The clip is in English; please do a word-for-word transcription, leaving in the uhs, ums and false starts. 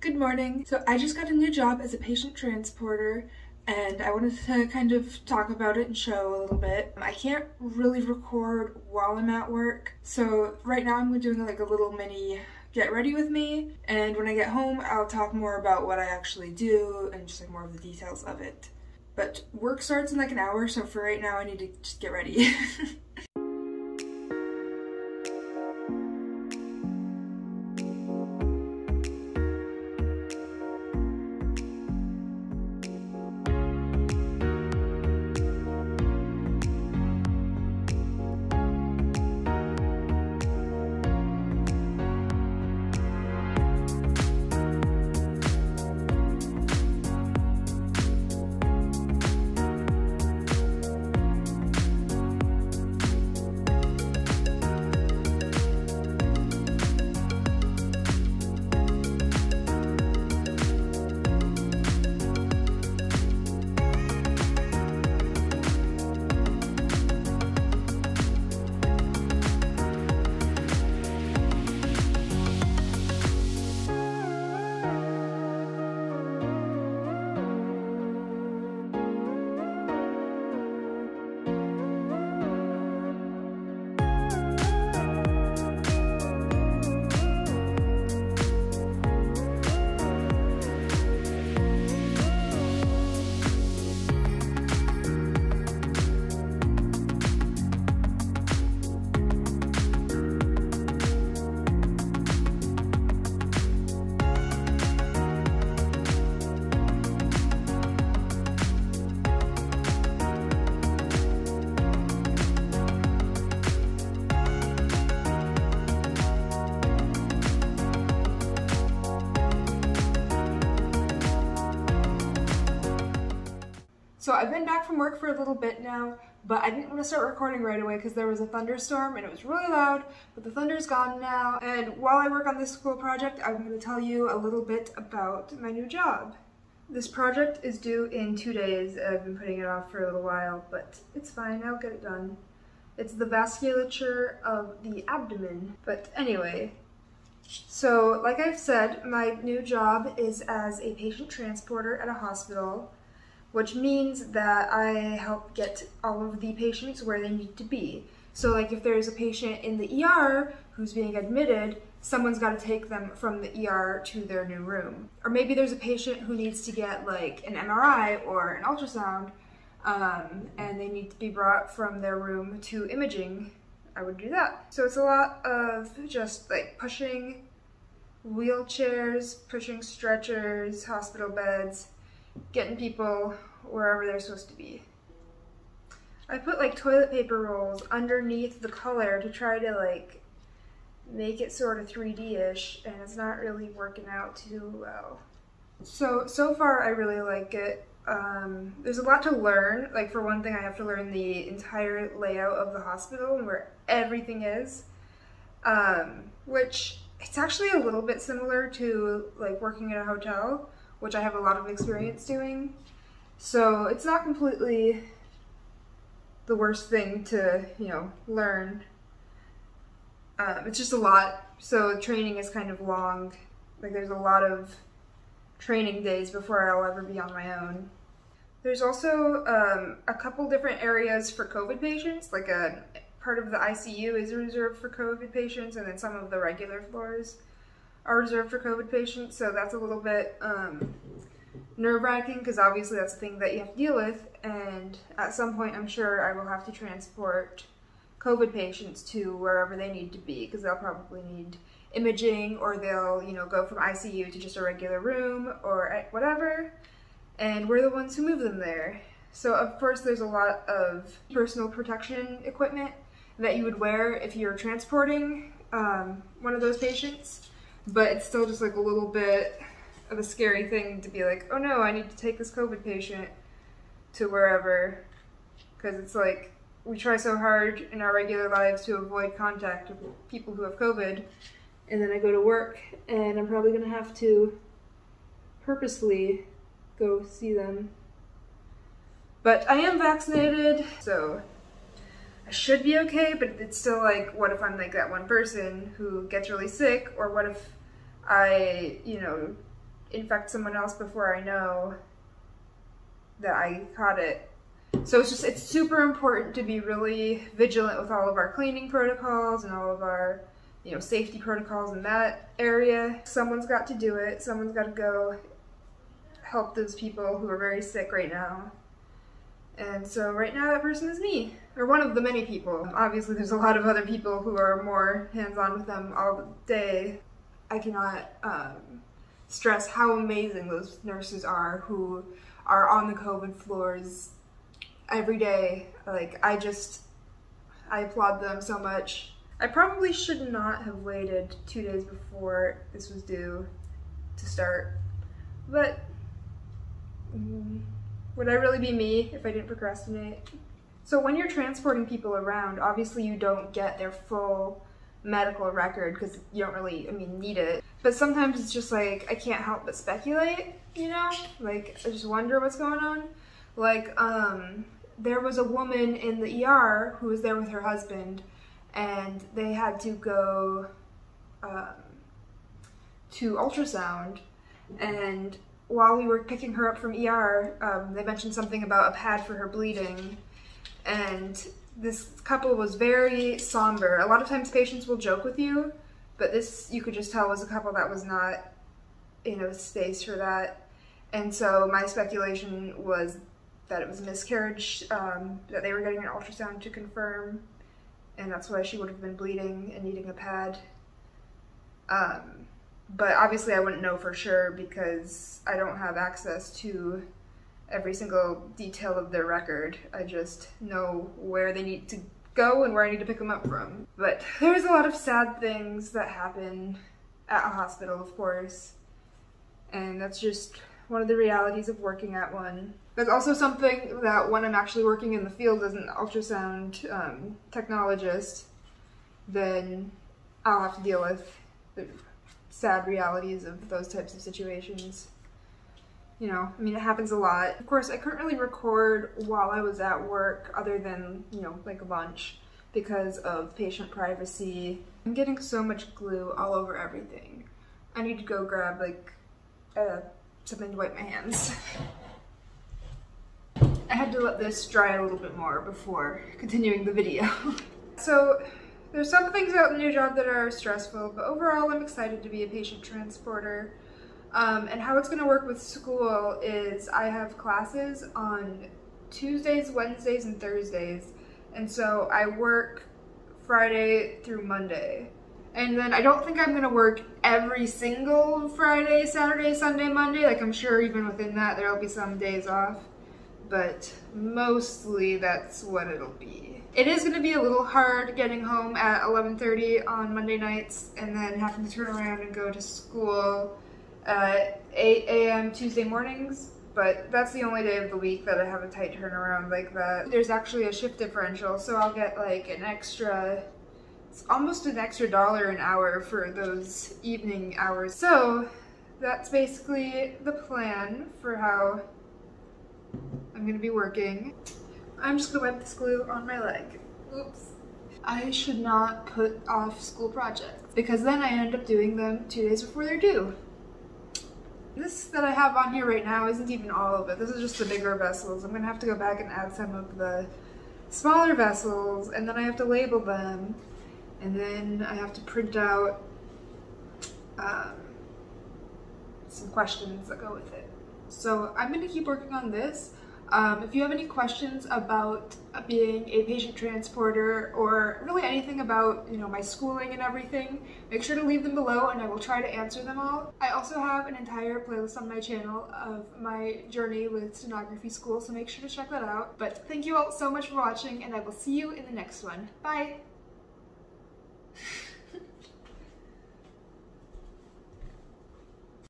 Good morning. So I just got a new job as a patient transporter and I wanted to kind of talk about it and show a little bit. I can't really record while I'm at work. So right now I'm doing like a little mini get ready with me, and when I get home I'll talk more about what I actually do and just like more of the details of it. But work starts in like an hour, so for right now I need to just get ready. So I've been back from work for a little bit now, but I didn't want to start recording right away because there was a thunderstorm and it was really loud, but the thunder's gone now. And while I work on this school project, I'm going to tell you a little bit about my new job. This project is due in two days. I've been putting it off for a little while, but it's fine. I'll get it done. It's the vasculature of the abdomen. But anyway, so like I've said, my new job is as a patient transporter at a hospital, which means that I help get all of the patients where they need to be. So like if there's a patient in the E R who's being admitted, someone's got to take them from the E R to their new room. Or maybe there's a patient who needs to get like an M R I or an ultrasound, um, and they need to be brought from their room to imaging. I would do that. So it's a lot of just like pushing wheelchairs, pushing stretchers, hospital beds, getting people wherever they're supposed to be. I put like toilet paper rolls underneath the color to try to like make it sort of three D-ish, and it's not really working out too well. So, so far I really like it. Um, there's a lot to learn. Like for one thing, I have to learn the entire layout of the hospital and where everything is, um, which it's actually a little bit similar to like working at a hotel, which I have a lot of experience doing. So it's not completely the worst thing to, you know, learn. Um, it's just a lot. So training is kind of long. Like there's a lot of training days before I'll ever be on my own. There's also um, a couple different areas for COVID patients. Like a part of the I C U is reserved for COVID patients, and then some of the regular floors are reserved for COVID patients, so that's a little bit um, nerve-wracking because obviously that's the thing that you have to deal with, and at some point I'm sure I will have to transport COVID patients to wherever they need to be because they'll probably need imaging, or they'll, you know, go from I C U to just a regular room or whatever, and we're the ones who move them there. So of course there's a lot of personal protection equipment that you would wear if you're transporting um, one of those patients. But it's still just like a little bit of a scary thing to be like, oh no, I need to take this COVID patient to wherever. Because it's like, we try so hard in our regular lives to avoid contact with people who have COVID. And then I go to work and I'm probably going to have to purposely go see them. But I am vaccinated, so should be okay, but it's still like, what if I'm like that one person who gets really sick, or what if I, you know, infect someone else before I know that I caught it. So it's just, it's super important to be really vigilant with all of our cleaning protocols and all of our, you know, safety protocols in that area. Someone's got to do it. Someone's got to go help those people who are very sick right now. And so right now that person is me, or one of the many people. Obviously there's a lot of other people who are more hands-on with them all day. I cannot um, stress how amazing those nurses are who are on the COVID floors every day. Like, I just, I applaud them so much. I probably should not have waited two days before this was due to start, but mm, would I really be me if I didn't procrastinate? So when you're transporting people around, obviously you don't get their full medical record because you don't really, I mean, need it. But sometimes it's just like, I can't help but speculate, you know? Like, I just wonder what's going on. Like, um, there was a woman in the E R who was there with her husband, and they had to go um, to ultrasound, and while we were picking her up from E R, um, they mentioned something about a pad for her bleeding, and this couple was very somber. A lot of times patients will joke with you, but this, you could just tell, was a couple that was not in a space for that. And so my speculation was that it was a miscarriage, um, that they were getting an ultrasound to confirm, and that's why she would have been bleeding and needing a pad. Um, but obviously I wouldn't know for sure because I don't have access to every single detail of their record. I just know where they need to go and where I need to pick them up from. But there's a lot of sad things that happen at a hospital, of course, and that's just one of the realities of working at one. That's also something that when I'm actually working in the field as an ultrasound um, technologist, then I'll have to deal with the sad realities of those types of situations. You know, I mean, it happens a lot. Of course, I couldn't really record while I was at work other than, you know, like lunch, because of patient privacy. I'm getting so much glue all over everything. I need to go grab like a something to wipe my hands. I had to let this dry a little bit more before continuing the video. So there's some things about the new job that are stressful, but overall I'm excited to be a patient transporter. Um, and how it's going to work with school is I have classes on Tuesdays, Wednesdays, and Thursdays, and so I work Friday through Monday. And then I don't think I'm gonna work every single Friday, Saturday, Sunday, Monday. Like, I'm sure even within that there'll be some days off, but mostly that's what it'll be. It is gonna be a little hard getting home at eleven thirty on Monday nights and then having to turn around and go to school at eight A M Tuesday mornings, but that's the only day of the week that I have a tight turnaround like that. There's actually a shift differential, so I'll get like an extra, it's almost an extra dollar an hour for those evening hours. So that's basically the plan for how I'm gonna be working. I'm just gonna wipe this glue on my leg. Oops. I should not put off school projects because then I end up doing them two days before they're due. This that I have on here right now isn't even all of it. This is just the bigger vessels. I'm gonna have to go back and add some of the smaller vessels, and then I have to label them. And then I have to print out um, some questions that go with it. So I'm gonna keep working on this. Um, if you have any questions about being a patient transporter or really anything about, you know, my schooling and everything, make sure to leave them below and I will try to answer them all. I also have an entire playlist on my channel of my journey with sonography school, so make sure to check that out. But thank you all so much for watching, and I will see you in the next one. Bye!